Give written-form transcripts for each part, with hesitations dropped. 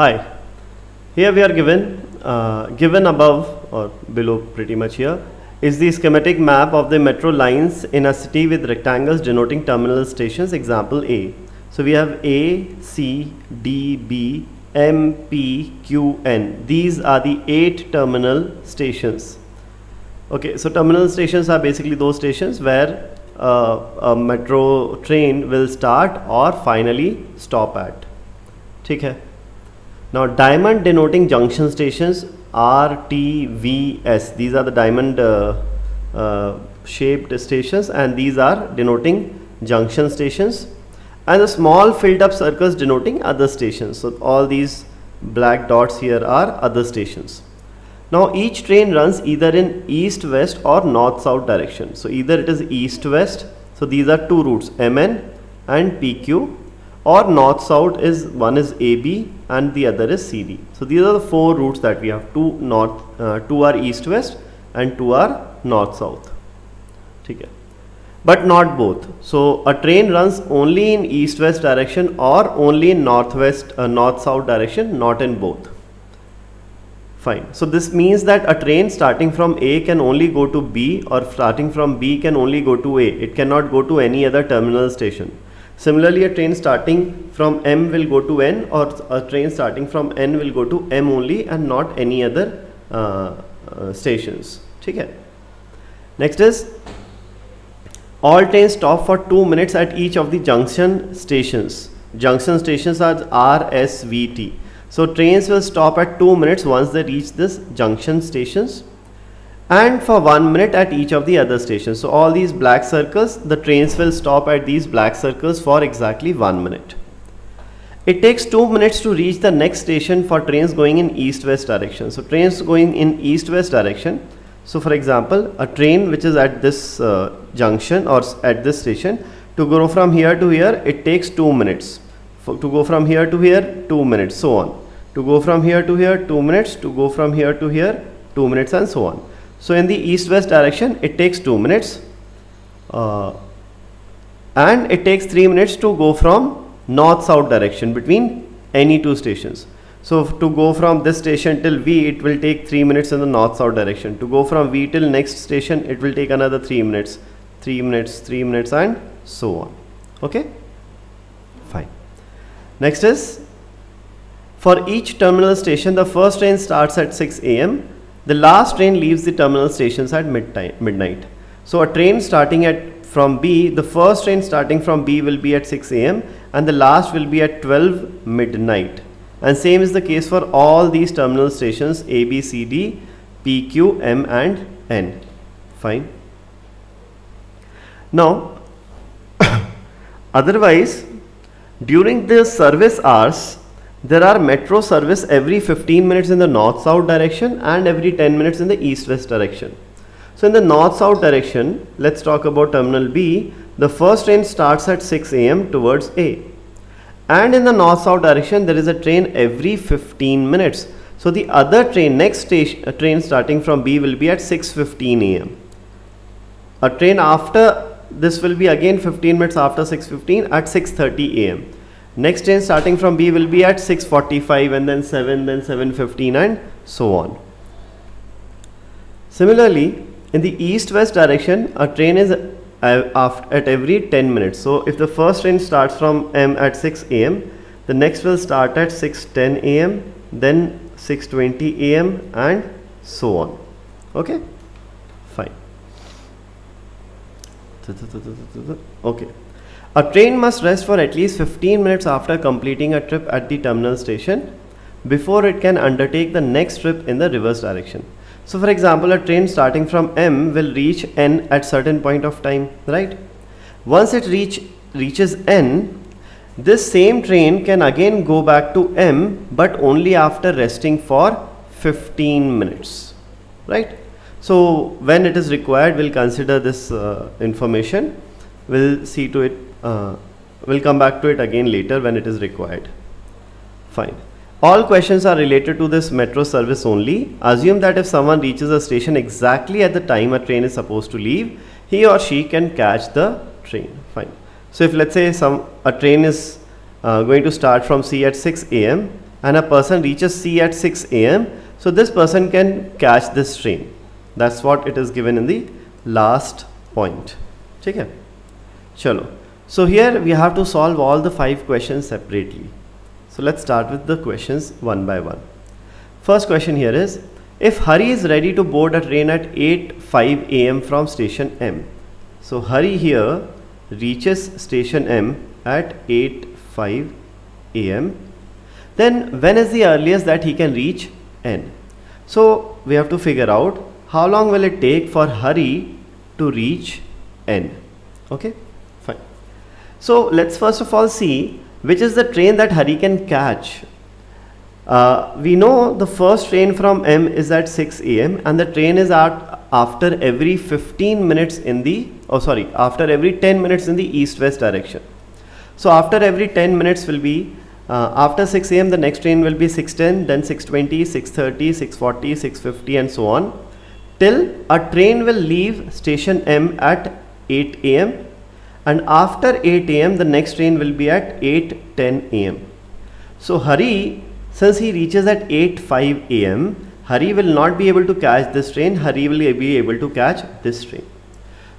Hi, here we are given above or below pretty much here is the schematic map of the metro lines in a city with rectangles denoting terminal stations, example A. So we have A, C, D, B, M, P, Q, N. These are the 8 terminal stations. Okay, so terminal stations are basically those stations where a metro train will start or finally stop at. ठीक है. Now diamond denoting junction stations R, T, V, S. These are the diamond shaped stations and these are denoting junction stations, and the small filled up circles denoting other stations. So all these black dots here are other stations. Now each train runs either in east-west or north-south direction. So either it is east-west, so these are two routes MN and PQ, or north-south is one is AB and the other is CD. So these are the 4 routes that we have. Two are east-west and 2 are north-south. Okay. But not both. So a train runs only in east-west direction or only in north-south direction, not in both. Fine. So this means that a train starting from A can only go to B, or starting from B can only go to A. It cannot go to any other terminal station. Similarly, a train starting from M will go to N, or a train starting from N will go to M only and not any other stations. Okay. Next is all trains stop for 2 minutes at each of the junction stations. Junction stations are R, S, V, T. So trains will stop at 2 minutes once they reach this junction stations, and for 1 minute at each of the other stations. So all these black circles, the trains will stop at these black circles for exactly 1 minute. It takes 2 minutes to reach the next station for trains going in east-west direction. So trains going in east-west direction. So for example, a train which is at this junction or at this station, to go from here to here, it takes 2 minutes. To go from here to here, 2 minutes, so on. To go from here to here, 2 minutes. To go from here to here, 2 minutes, and so on. So in the east-west direction, it takes 2 minutes. And it takes 3 minutes to go from north-south direction between any 2 stations. So to go from this station till V, it will take 3 minutes in the north-south direction. To go from V till next station, it will take another 3 minutes. 3 minutes, 3 minutes, and so on. Okay? Fine. Next is, for each terminal station, the first train starts at 6 a.m. The last train leaves the terminal stations at midnight. So a train starting from B, the first train starting from B will be at 6 a.m. and the last will be at 12 midnight. And same is the case for all these terminal stations A, B, C, D, P, Q, M and N. Fine. Now, otherwise, during the service hours, there are metro service every 15 minutes in the north-south direction and every 10 minutes in the east-west direction. So in the north-south direction, let's talk about terminal B. The first train starts at 6 a.m. towards A. And in the north-south direction, there is a train every 15 minutes. So the other train, next train starting from B will be at 6:15 a.m. A train after this will be again 15 minutes after 6:15 at 6:30 a.m. Next train starting from B will be at 6:45 and then 7, then 7:15 and so on. Similarly, in the east-west direction, a train is at every 10 minutes. So if the first train starts from M at 6 a.m., the next will start at 6:10 a.m., then 6:20 a.m. and so on. Okay? Fine. Okay. A train must rest for at least 15 minutes after completing a trip at the terminal station before it can undertake the next trip in the reverse direction. So for example, a train starting from M will reach N at certain point of time, right? Once it reaches N, this same train can again go back to M, but only after resting for 15 minutes, right? So when it is required, we'll consider this information. We'll see to it, we'll come back to it again later when it is required. Fine. All questions are related to this metro service only. Assume that if someone reaches a station exactly at the time a train is supposed to leave, he or she can catch the train. Fine. So if let's say a train is going to start from C at 6 a.m. and a person reaches sea at 6 a.m. so this person can catch this train. That's what it is given in the last point. Okay? Chalo. So here we have to solve all the 5 questions separately. So let's start with the questions one by one. First question here is, if Hari is ready to board a train at 8:05 a.m. from station M. So Hari here reaches station M at 8:05 a.m. Then when is the earliest that he can reach N? So we have to figure out how long will it take for Hari to reach N. Okay, fine. So let's first of all see which is the train that Hari can catch. We know the first train from M is at 6 a.m. and the train is at after every 15 minutes in the, after every 10 minutes in the east-west direction. So after every 10 minutes will be, after 6 a.m. the next train will be 6:10, then 6:20, 6:30, 6:40, 6:50 and so on, till a train will leave station M at 8 a.m. and after 8 a.m. the next train will be at 8:10 a.m. So Hari, since he reaches at 8:05 a.m., Hari will not be able to catch this train. Hari will be able to catch this train.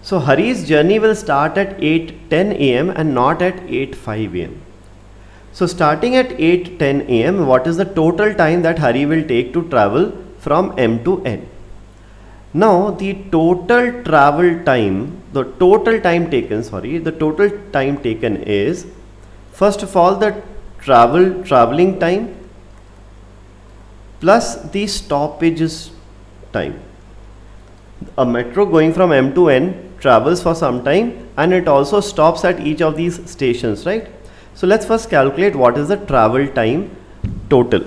So Hari's journey will start at 8:10 a.m. and not at 8:05 a.m. So starting at 8:10 a.m., what is the total time that Hari will take to travel from M to N? Now the total travel time, the total time taken is, first of all, the traveling time plus the stoppages time. A metro going from M to N travels for some time and it also stops at each of these stations, right? So let's first calculate what is the travel time total.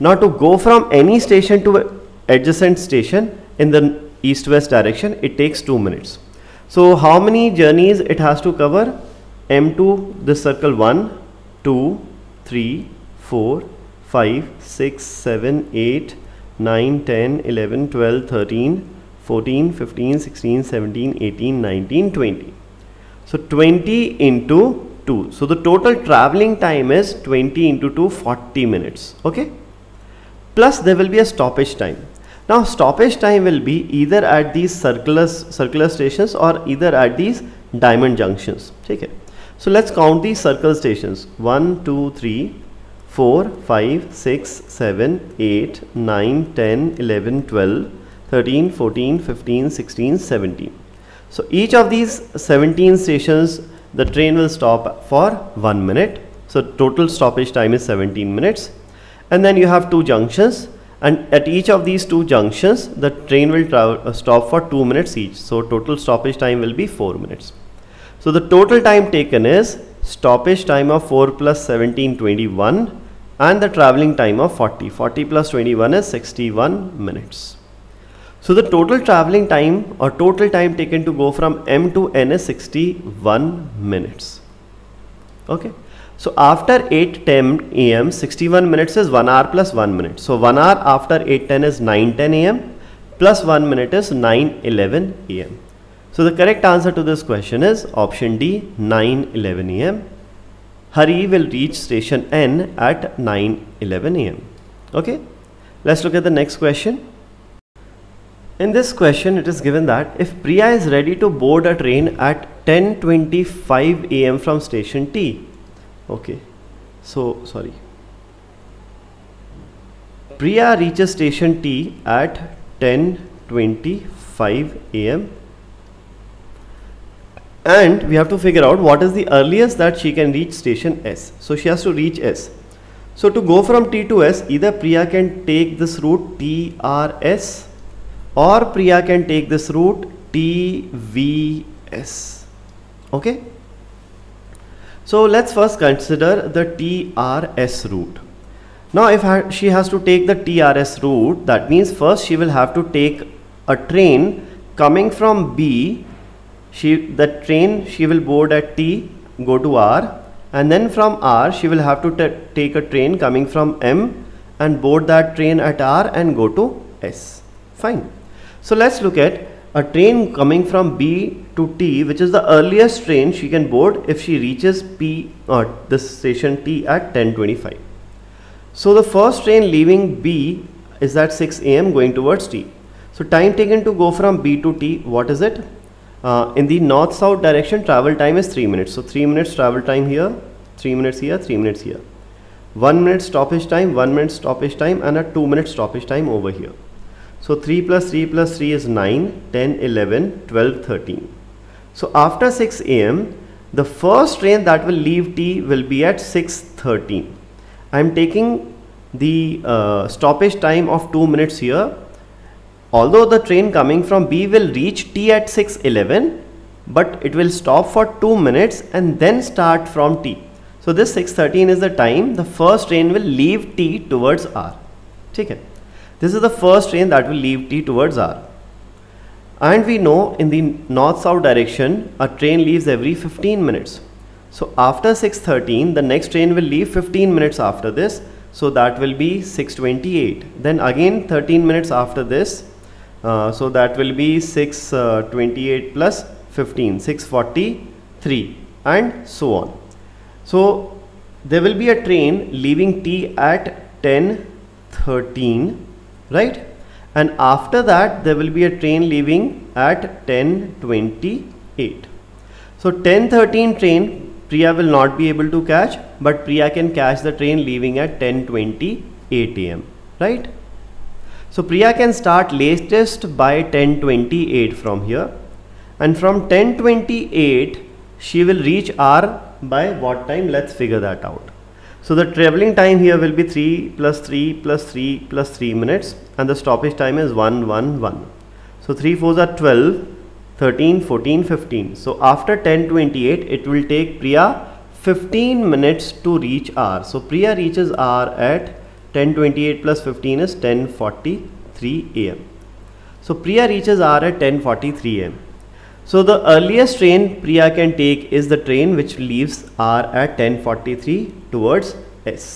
Now to go from any station to adjacent station in the east-west direction, it takes 2 minutes. So how many journeys it has to cover? M to this circle 1, 2, 3, 4, 5, 6, 7, 8, 9, 10, 11, 12, 13, 14, 15, 16, 17, 18, 19, 20. So 20 into 2. So the total traveling time is 20 into 2, 40 minutes. Okay. Plus there will be a stoppage time. Now stoppage time will be either at these circular stations or either at these diamond junctions. Okay. So let's count these circle stations. 1, 2, 3, 4, 5, 6, 7, 8, 9, 10, 11, 12, 13, 14, 15, 16, 17. So each of these 17 stations, the train will stop for 1 minute. So total stoppage time is 17 minutes. And then you have 2 junctions. And at each of these 2 junctions, the train will stop for 2 minutes each. So total stoppage time will be 4 minutes. So the total time taken is stoppage time of 4 plus 17, 21 and the traveling time of 40. 40 plus 21 is 61 minutes. So the total traveling time or total time taken to go from M to N is 61 minutes. Okay. So after 8:10 a.m., 61 minutes is 1 hour plus 1 minute. So 1 hour after 8:10 is 9:10 a.m. plus 1 minute is 9:11 a.m. So the correct answer to this question is option D, 9:11 a.m. Hari will reach station N at 9:11 a.m. Okay, let's look at the next question. In this question, it is given that if Priya is ready to board a train at 10:25 a.m. from station T. Okay, so sorry. Priya reaches station T at 10:25 a.m. and we have to figure out what is the earliest that she can reach station S. So she has to reach S. So to go from T to S, either Priya can take this route TRS or Priya can take this route TVS. Okay. So let's first consider the TRS route. Now if she has to take the TRS route, that means first she will have to take a train coming from B. She will board at T, go to R, and then from R she will have to take a train coming from M and board that train at R and go to S. Fine. So let's look at a train coming from B to T, which is the earliest train she can board if she reaches this station T at 10:25. So the first train leaving B is at 6 a.m. going towards T. So time taken to go from B to T, what is it? In the north-south direction, travel time is 3 minutes. So 3 minutes travel time here, 3 minutes here, 3 minutes here. 1 minute stoppage time, 1 minute stoppage time, and a 2 minute stoppage time over here. So 3 plus 3 plus 3 is 9, 10, 11, 12, 13. So after 6 a.m., the first train that will leave T will be at 6:13. I am taking the stoppage time of 2 minutes here. Although the train coming from B will reach T at 6:11, but it will stop for 2 minutes and then start from T. So this 6:13 is the time the first train will leave T towards R. Okay. This is the first train that will leave T towards R. And we know in the north-south direction, a train leaves every 15 minutes. So after 6:13, the next train will leave 15 minutes after this. So that will be 6:28. Then again 13 minutes after this. So that will be 6:28 plus 15, 6:43, and so on. So there will be a train leaving T at 10:13, right? And after that there will be a train leaving at 10:28. So 10:13 train Priya will not be able to catch, but Priya can catch the train leaving at 10:28 a.m. right? So Priya can start latest by 10:28 from here, and from 10:28 she will reach R by what time? Let's figure that out. So the traveling time here will be 3 plus 3 plus 3 plus 3 minutes, and the stoppage time is 1:11. So 3 4s are 12, 13, 14, 15. So after 10:28, it will take Priya 15 minutes to reach R. So Priya reaches R at 10:28 plus 15 is 10:43 a.m. So Priya reaches R at 10:43 a.m. So the earliest train Priya can take is the train which leaves R at 10:43 towards S.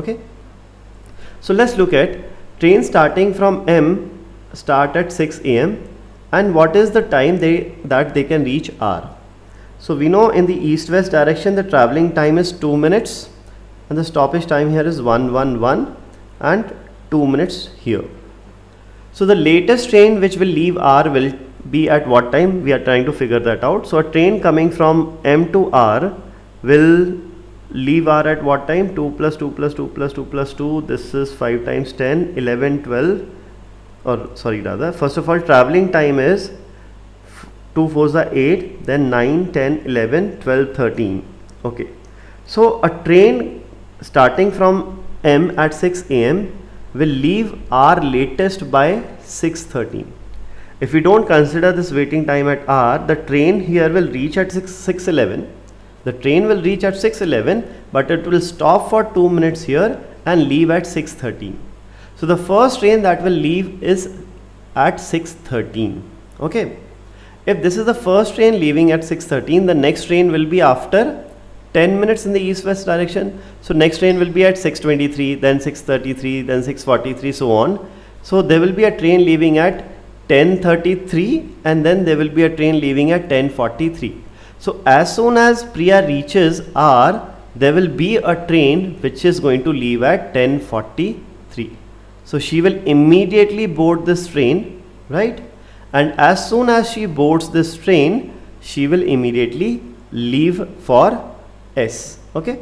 Okay. So let's look at train starting from M start at 6 a.m. and what is the time that they can reach R. So we know in the east-west direction the traveling time is 2 minutes and the stoppage time here is 1:11 and 2 minutes here. So the latest train which will leave R will be at what time? We are trying to figure that out. So a train coming from M to R will leave R at what time? 2 plus 2 plus 2 plus 2 plus 2, this is 5 times 10, 11, 12, or sorry rather, first of all traveling time is 2 4s are 8, then 9, 10, 11, 12, 13. Okay. So a train starting from M at 6 a.m. will leave R latest by 6:13. If we don't consider this waiting time at R, the train here will reach at 6:11. The train will reach at 6:11, but it will stop for 2 minutes here and leave at 6:13. So the first train that will leave is at 6:13. Okay. If this is the first train leaving at 6:13, the next train will be after 10 minutes in the east-west direction. So next train will be at 6:23, then 6:33, then 6:43, so on. So there will be a train leaving at 10:33, and then there will be a train leaving at 10:43. So as soon as Priya reaches R, there will be a train which is going to leave at 10:43. So she will immediately board this train, right? And as soon as she boards this train, she will immediately leave for S. Okay.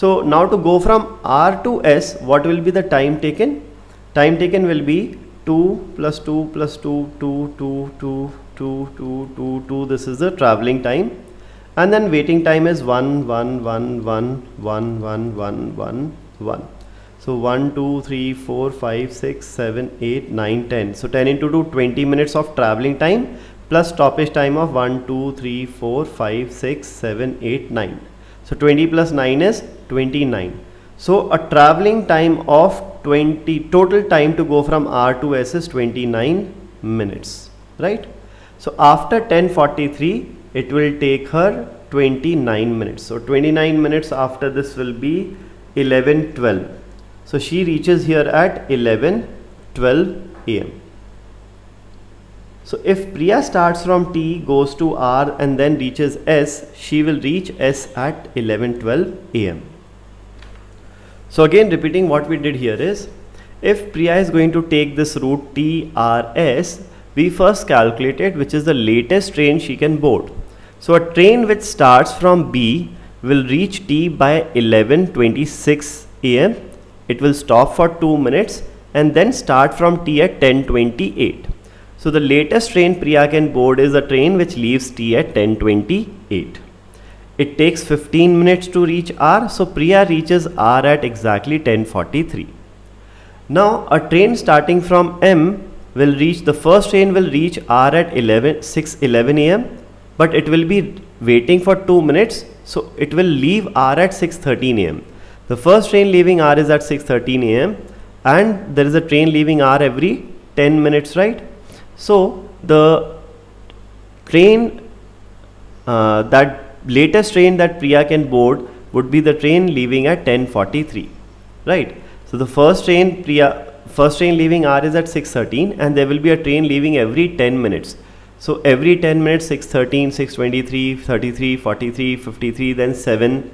So now to go from R to S, what will be the time taken? Time taken will be 2 plus 2 plus 2, 2, 2, 2, 2, 2, 2, 2, this is the traveling time, and then waiting time is 1, 1, 1, 1, 1, 1, 1, 1, 1. So 1, 2, 3, 4, 5, 6, 7, 8, 9, 10. So 10 into 2, 20 minutes of traveling time plus stoppage time of 1, 2, 3, 4, 5, 6, 7, 8, 9. So 20 plus 9 is 29. So a traveling time of 20, total time to go from R to S is 29 minutes, right? So after 10:43, it will take her 29 minutes. So 29 minutes after this will be 11:12. So she reaches here at 11:12 a.m. So if Priya starts from T, goes to R and then reaches S, she will reach S at 11:12 a.m. So again, repeating what we did here is, if Priya is going to take this route TRS, we first calculated which is the latest train she can board. So a train which starts from B will reach T by 11:26 a.m. It will stop for 2 minutes and then start from T at 10:28. So the latest train Priya can board is a train which leaves T at 10:28. It takes 15 minutes to reach R, so Priya reaches R at exactly 10:43. Now a train starting from M will reach, the first train will reach R at 6:11 a.m. but it will be waiting for 2 minutes, so it will leave R at 6:13 a.m. The first train leaving R is at 6:13 a.m. and there is a train leaving R every 10 minutes, right? So the train, that latest train that Priya can board would be the train leaving at 10:43, right? So the first train leaving R is at 6:13 and there will be a train leaving every 10 minutes. So every 10 minutes, 6:13, 6:23, 33, 43, 53, then 7:3,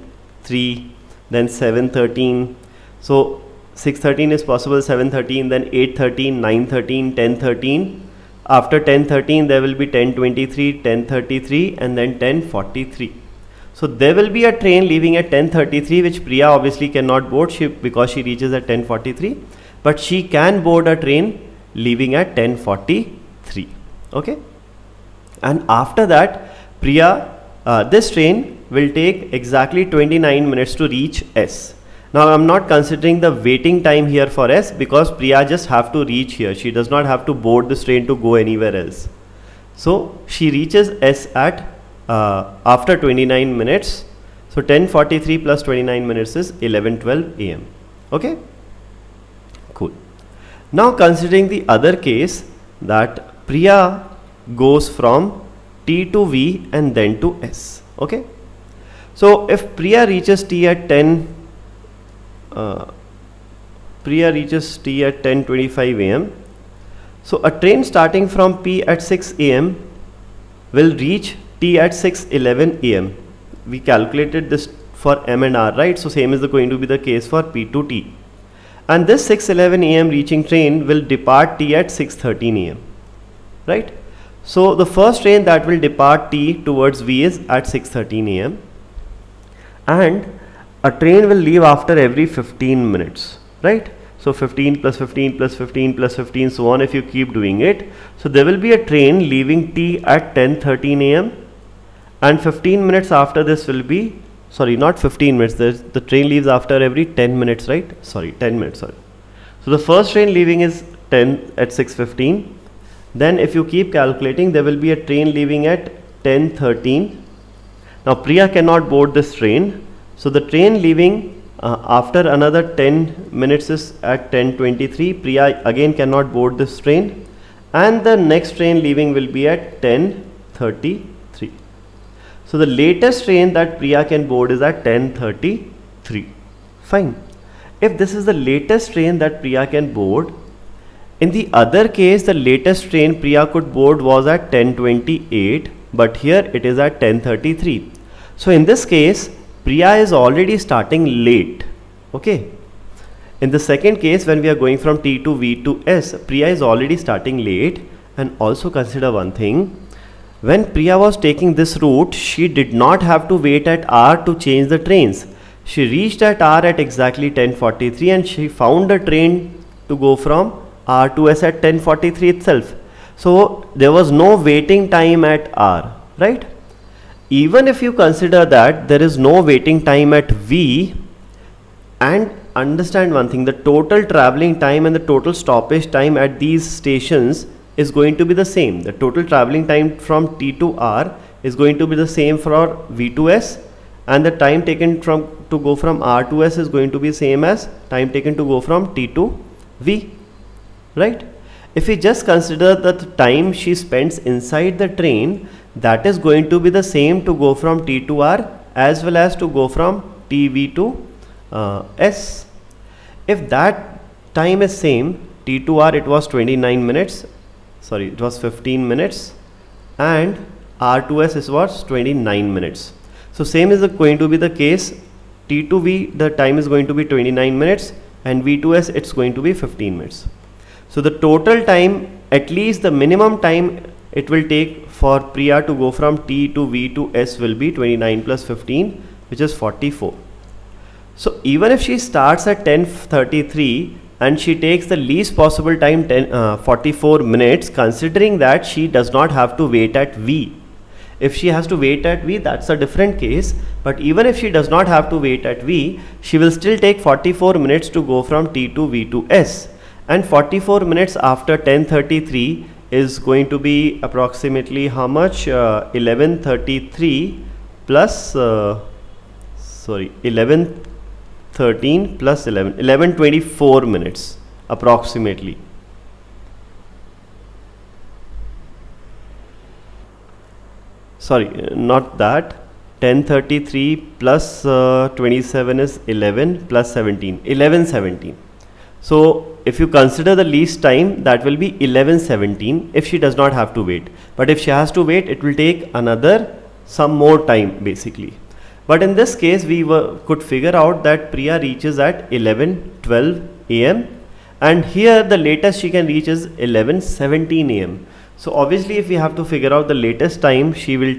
then 7:13. So 6:13 is possible, 7:13, then 8:13, 9:13, 10:13. After 10:13, there will be 10:23, 10:33, and then 10:43. So there will be a train leaving at 10:33, which Priya obviously cannot board because she reaches at 10:43, but she can board a train leaving at 10:43. Okay. And after that, Priya, this train will take exactly 29 minutes to reach S. Now I'm not considering the waiting time here for S because Priya just have to reach here. She does not have to board this train to go anywhere else. So she reaches S at after 29 minutes. So 10:43 plus 29 minutes is 11:12 a.m. Okay, cool. Now considering the other case that Priya goes from T to V and then to S. Okay, so if Priya reaches T at 10:25 a.m. so a train starting from P at 6 a.m. will reach T at 6:11 a.m. We calculated this for M and R, right? So same is going to be the case for P to T, and this 6:11 a.m. reaching train will depart T at 6:13 a.m. right? So the first train that will depart T towards V is at 6:13 a.m. and a train will leave after every 15 minutes, right? So 15 plus 15 plus 15 plus 15, so on if you keep doing it. So there will be a train leaving T at 10:13 a.m. and 15 minutes after this will be, sorry, not 15 minutes, the train leaves after every 10 minutes, right? Sorry, 10 minutes, sorry. So the first train leaving is 10 at 6:15. Then if you keep calculating, there will be a train leaving at 10:13. Now Priya cannot board this train. So the train leaving after another 10 minutes is at 10:23. Priya again cannot board this train. And the next train leaving will be at 10:33. So the latest train that Priya can board is at 10:33. Fine. If this is the latest train that Priya can board, in the other case, the latest train Priya could board was at 10:28, but here it is at 10:33. So in this case, Priya is already starting late. Okay. In the second case, when we are going from T to V to S, Priya is already starting late. And also consider one thing. When Priya was taking this route, she did not have to wait at R to change the trains. She reached at R at exactly 10:43 and she found a train to go from R to S at 10:43 itself. So there was no waiting time at R, right? Even if you consider that there is no waiting time at V, and understand one thing, the total traveling time and the total stoppage time at these stations is going to be the same. The total traveling time from T to R is going to be the same for V to S, and the time taken to go from R to S is going to be same as time taken to go from T to V. Right? If we just consider that the time she spends inside the train, that is going to be the same to go from T to R as well as to go from TV to S. If that time is same, T to R it was 15 minutes, and R to S it was 29 minutes. So same is going to be the case T2V, the time is going to be 29 minutes, and V2S, it's going to be 15 minutes. So the total time, at least the minimum time it will take for Priya to go from T to V to S will be 29 plus 15, which is 44. So even if she starts at 10:33 and she takes the least possible time 44 minutes, considering that she does not have to wait at V. If she has to wait at V, that's a different case. But even if she does not have to wait at V, she will still take 44 minutes to go from T to V to S. And 44 minutes after 10:33 is going to be approximately how much? 11:33 plus, 11:13 plus 11:24 minutes approximately. Sorry, not that. 10:33 plus 27 is 11 plus 17, 11:17. So if you consider the least time, that will be 11:17 if she does not have to wait. But if she has to wait, it will take another, some more time basically. But in this case, we could figure out that Priya reaches at 11:12 AM, and here the latest she can reach is 11:17 AM. So obviously, if we have to figure out the latest time she will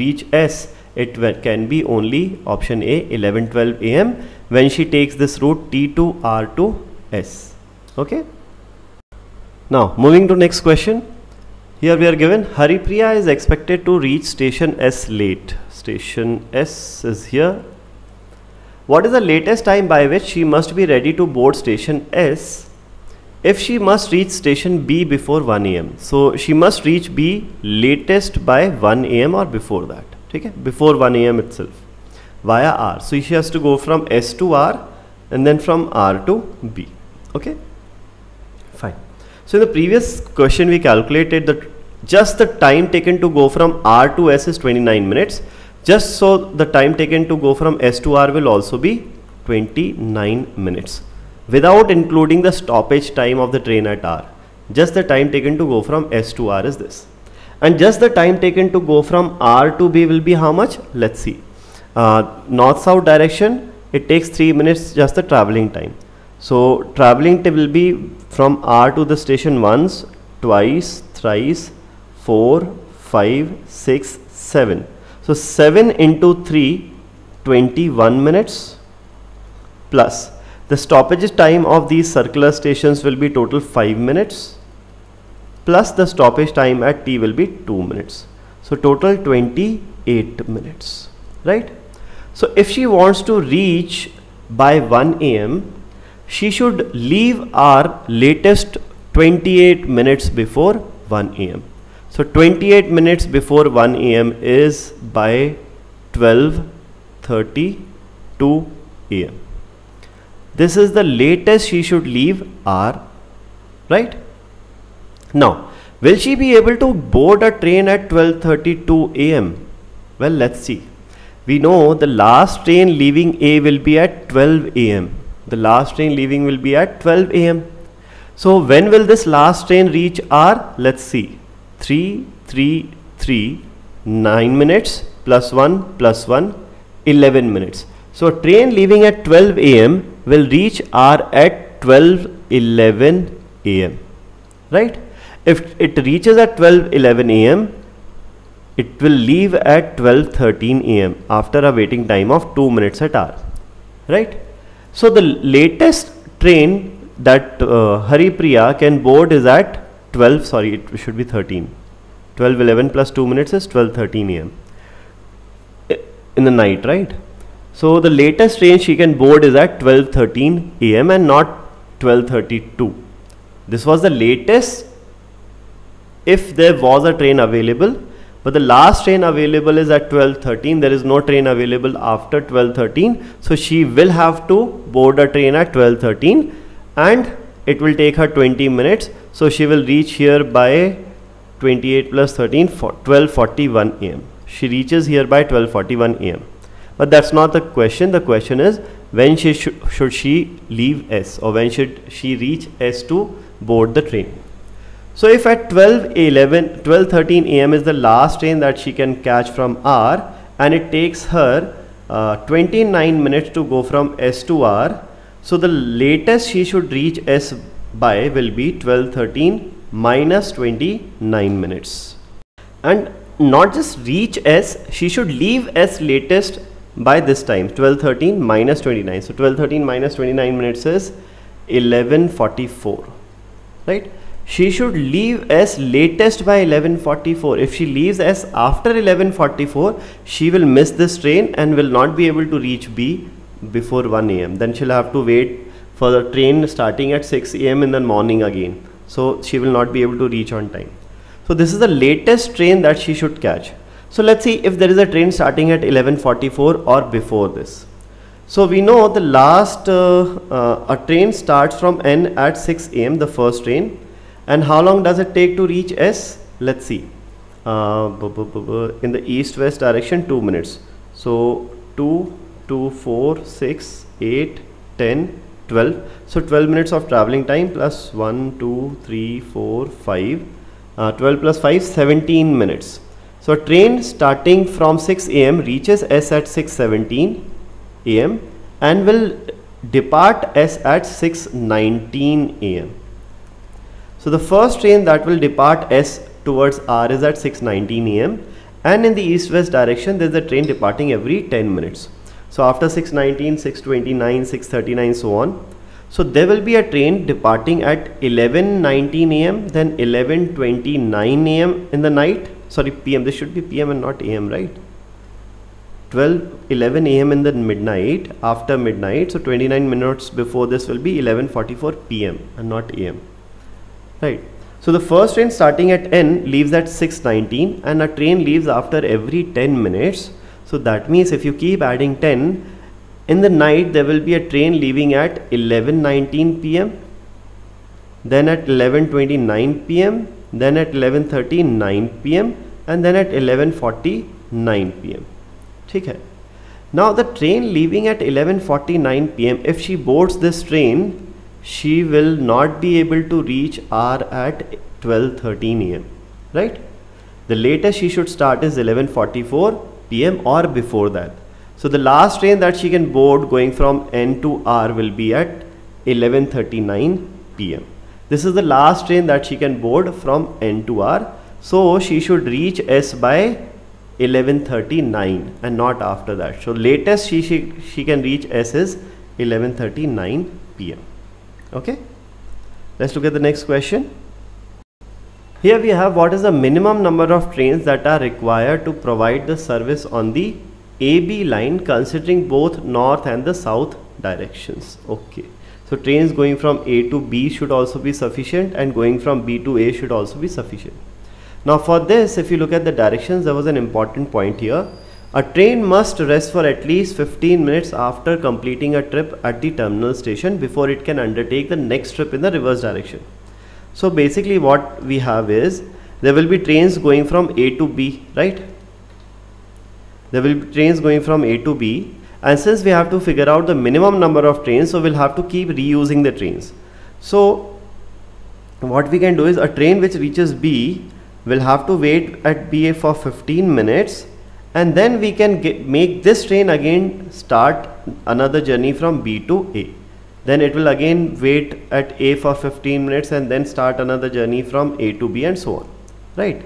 reach S, it can be only option A, 11:12 AM, when she takes this route T to R to S. Okay. Now moving to next question. Here we are given Haripriya is expected to reach station S late. Station S is here. What is the latest time by which she must be ready to board station S if she must reach station B before 1 AM? So she must reach B latest by 1 AM or before that. Okay, before 1 AM itself via R. So she has to go from S to R and then from R to B. Okay, fine. So in the previous question we calculated that just the time taken to go from R to S is 29 minutes. Just so the time taken to go from S to R will also be 29 minutes without including the stoppage time of the train at R. Just the time taken to go from S to R is this. And just the time taken to go from R to B will be how much? Let's see. North-south direction, it takes 3 minutes just the traveling time. So traveling time will be from R to the station once, twice, thrice, 4, 5, 6, 7. So 7 into 3, 21 minutes plus. The stoppage time of these circular stations will be total 5 minutes. Plus the stoppage time at T will be 2 minutes. So total 28 minutes, right? So if she wants to reach by 1 AM, she should leave R latest 28 minutes before 1 AM. So 28 minutes before 1 AM is by 12:32 AM. This is the latest she should leave R, right? Now, will she be able to board a train at 12:32 AM? Well, let's see. We know the last train leaving A will be at 12 AM. The last train leaving will be at 12 AM. So when will this last train reach R? Let's see. 9 minutes plus 1, 11 minutes. So a train leaving at 12 AM will reach R at 12:11 AM, right? If it reaches at 12:11 AM, it will leave at 12:13 AM after a waiting time of 2 minutes at R, right? So the latest train that Haripriya can board is at 13. 12:11 plus 2 minutes is 12:13 AM in the night, right? So the latest train she can board is at 12:13 AM and not 12:32. This was the latest if there was a train available, but the last train available is at 12:13. There is no train available after 12:13, so she will have to board a train at 12:13 and it will take her 20 minutes. So she will reach here by 28 plus 13 for 12:41 AM. She reaches here by 12:41 AM, but that's not the question. The question is when she should she leave S, or when should she reach S to board the train. So if at 12:13 AM is the last train that she can catch from R, and it takes her 29 minutes to go from S to R. So the latest she should reach S by will be 12:13 minus 29 minutes. And not just reach S, she should leave S latest by this time, 12:13 minus 29. So 12:13 minus 29 minutes is 11:44, right? She should leave S latest by 11:44. If she leaves S after 11:44, she will miss this train and will not be able to reach B before 1 AM. Then she'll have to wait for the train starting at 6 AM in the morning again. So she will not be able to reach on time. So this is the latest train that she should catch. So let's see if there is a train starting at 11:44 or before this. So we know the last a train starts from N at 6 AM, the first train. And how long does it take to reach S? Let's see. In the east-west direction, 2 minutes. So 2, 2, 4, 6, 8, 10, 12. So 12 minutes of traveling time plus 1, 2, 3, 4, 5. 12 plus 5, 17 minutes. So a train starting from 6 AM reaches S at 6:17 AM and will depart S at 6:19 AM. So the first train that will depart S towards R is at 6:19 AM, and in the east-west direction there is a train departing every 10 minutes. So after 6:19, 6:29, 6:39, so on. So there will be a train departing at 11:19 AM, then 11:29 AM in the night. Sorry, PM, this should be PM and not AM, right? 11 AM in the midnight, after midnight. So 29 minutes before this will be 11:44 PM and not AM, right? So the first train starting at N leaves at 6:19, and a train leaves after every 10 minutes. So that means if you keep adding 10, in the night there will be a train leaving at 11:19 PM, then at 11:29 PM, then at 11:39 PM, and then at 11:49 PM. Okay. Now the train leaving at 11:49 PM, if she boards this train, she will not be able to reach R at 12:13 AM, right? The latest she should start is 11:44 PM or before that. So the last train that she can board going from N to R will be at 11:39 PM. This is the last train that she can board from N to R. So she should reach S by 11:39 and not after that. So latest she can reach S is 11:39 PM. Okay, let's look at the next question. Here we have what is the minimum number of trains that are required to provide the service on the AB line considering both north and the south directions. Okay, so trains going from A to B should also be sufficient, and going from B to A should also be sufficient. Now for this, if you look at the directions, there was an important point here. A train must rest for at least 15 minutes after completing a trip at the terminal station before it can undertake the next trip in the reverse direction. So basically what we have is, there will be trains going from A to B, right? There will be trains going from A to B, and since we have to figure out the minimum number of trains, so we'll have to keep reusing the trains. So what we can do is, a train which reaches B will have to wait at BA for 15 minutes, and then we can make this train again start another journey from B to A. Then it will again wait at A for 15 minutes and then start another journey from A to B and so on, right?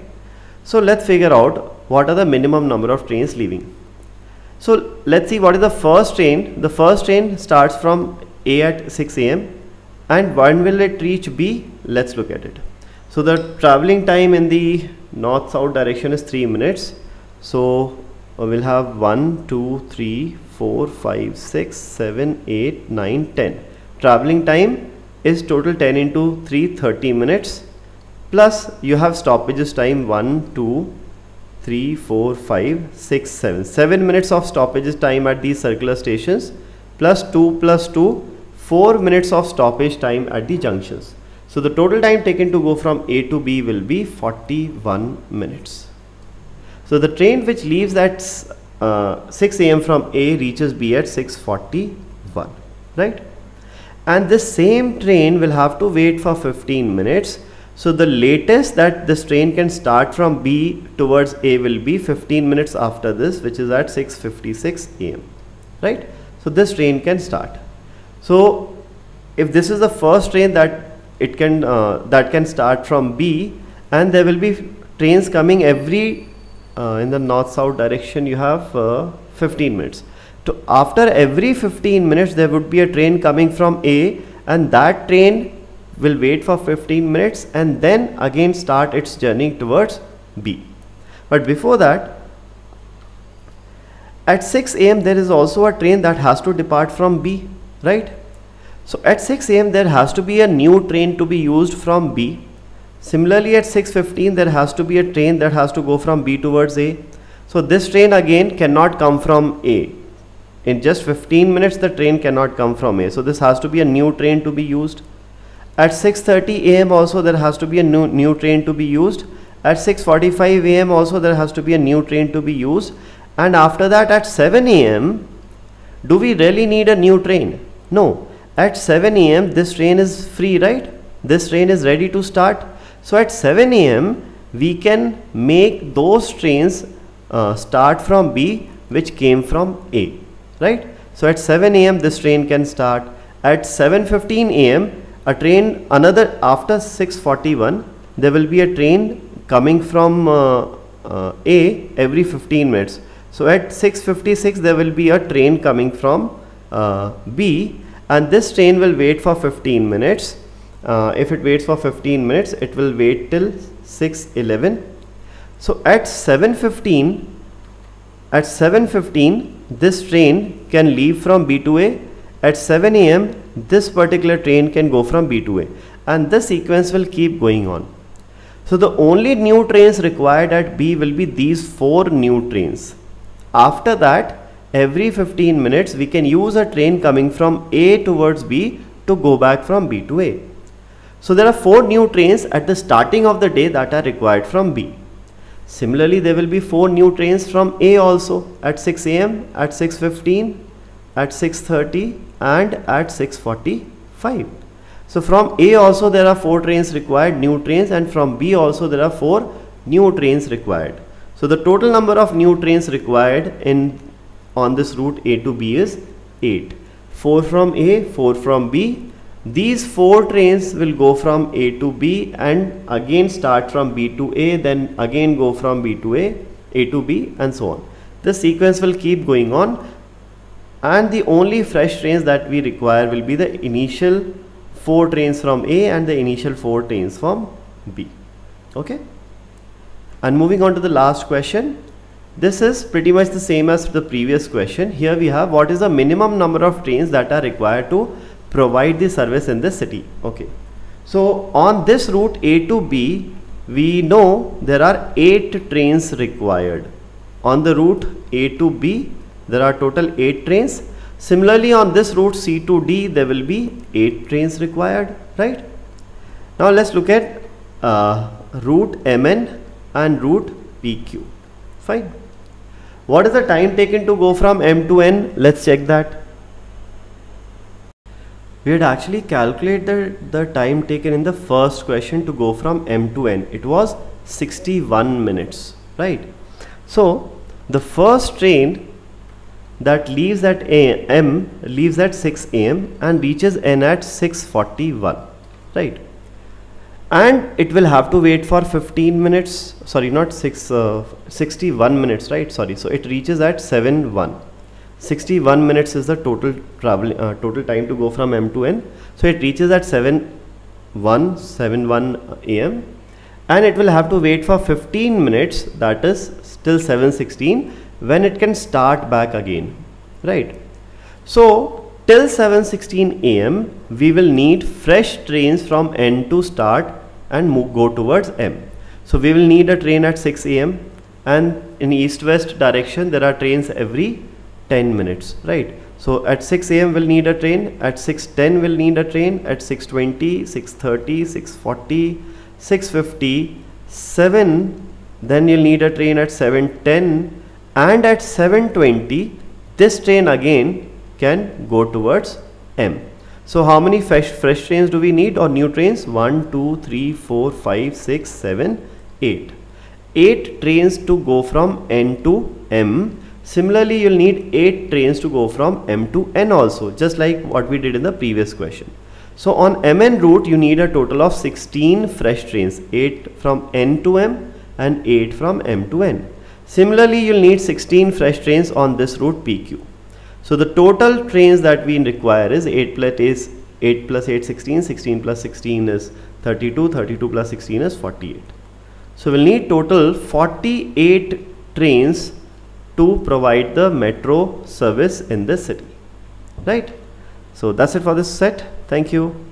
So let's figure out what are the minimum number of trains leaving. So let's see what is the first train. The first train starts from A at 6 AM, and when will it reach B? Let's look at it. So the traveling time in the north-south direction is 3 minutes. So we'll have 1, 2, 3, 4, 5, 6, 7, 8, 9, 10. Traveling time is total 10 into 3, 30 minutes. Plus you have stoppages time 1, 2, 3, 4, 5, 6, 7. 7 minutes of stoppages time at these circular stations. Plus 2, 4 minutes of stoppage time at the junctions. So the total time taken to go from A to B will be 41 minutes. So the train which leaves at 6 AM from A reaches B at 6:41, right? And this same train will have to wait for 15 minutes. So the latest that this train can start from B towards A will be 15 minutes after this, which is at 6:56 AM. right? So this train can start. So if this is the first train that it can start from B, and there will be trains coming every in the north-south direction. You have 15 minutes. So after every 15 minutes there would be a train coming from A, and that train will wait for 15 minutes and then again start its journey towards B. But before that, at 6 a.m. there is also a train that has to depart from B, right? So at 6 a.m. there has to be a new train to be used from B. Similarly, at 6:15 there has to be a train that has to go from B towards A. So this train again cannot come from A. In just 15 minutes the train cannot come from A. So this has to be a new train to be used. At 6:30 a.m. also there has to be a new train to be used. At 6:45 a.m. also there has to be a new train to be used. And after that, at 7 a.m., do we really need a new train? No. At 7 a.m., this train is free, right? This train is ready to start. So at 7 a.m., we can make those trains start from B, which came from A, right? So at 7 a.m., this train can start. At 7:15 a.m., a train, another after 6:41, there will be a train coming from A every 15 minutes. So at 6:56 there will be a train coming from B, and this train will wait for 15 minutes. If it waits for 15 minutes, it will wait till 6:11. So at 7:15 this train can leave from B to A. At 7 a.m. this particular train can go from B to A, and this sequence will keep going on. So the only new trains required at B will be these 4 new trains. After that, every 15 minutes we can use a train coming from A towards B to go back from B to A. So there are 4 new trains at the starting of the day that are required from B. Similarly, there will be 4 new trains from A also, at 6 a.m., at 6:15, at 6:30 and at 6:45. So from A also there are 4 trains required, new trains, and from B also there are 4 new trains required. So the total number of new trains required on this route A to B is 8. 4 from A, 4 from B. These 4 trains will go from A to B and again start from B to A, then again go from B to A to B, and so on. This sequence will keep going on, and the only fresh trains that we require will be the initial 4 trains from A and the initial 4 trains from B. Okay? And moving on to the last question, this is pretty much the same as the previous question. Here we have what is the minimum number of trains that are required to provide the service in this city. Okay, so on this route A to B, we know there are 8 trains required. On the route A to B, there are total 8 trains. Similarly, on this route C to D, there will be 8 trains required, right? Now let's look at route MN and route PQ. Fine. What is the time taken to go from M to N? Let's check that. We had actually calculated the time taken in the first question to go from M to N. It was 61 minutes, right? So the first train that leaves at M leaves at 6 a.m. and reaches N at 6:41, right? And it will have to wait for 15 minutes, sorry, not 61 minutes, right? Sorry. So it reaches at 7:01. 61 minutes is the total travel total time to go from M to N. So it reaches at 7:01 a.m. and it will have to wait for 15 minutes, that is till 7:16, when it can start back again, right? So till 7:16 a.m. we will need fresh trains from N to start and go towards M. So we will need a train at 6 a.m. and in east-west direction there are trains every 10 minutes, right? So at 6 a.m. we'll need a train, at 6:10 we'll need a train, at 6:20, 6:30, 6:40, 6:50, 7, then you'll need a train at 7:10, and at 7:20 this train again can go towards M. So how many fresh trains do we need, or new trains? 1, 2, 3, 4, 5, 6, 7, 8. 8 trains to go from N to M. Similarly, you'll need 8 trains to go from M to N also, just like what we did in the previous question. So on MN route, you need a total of 16 fresh trains, 8 from N to M and 8 from M to N. Similarly, you'll need 16 fresh trains on this route PQ. So the total trains that we require is 8 plus 8 16, 16 plus 16 is 32, 32 plus 16 is 48. So we'll need total 48 trains to provide the metro service in this city, right? So that's it for this set. Thank you.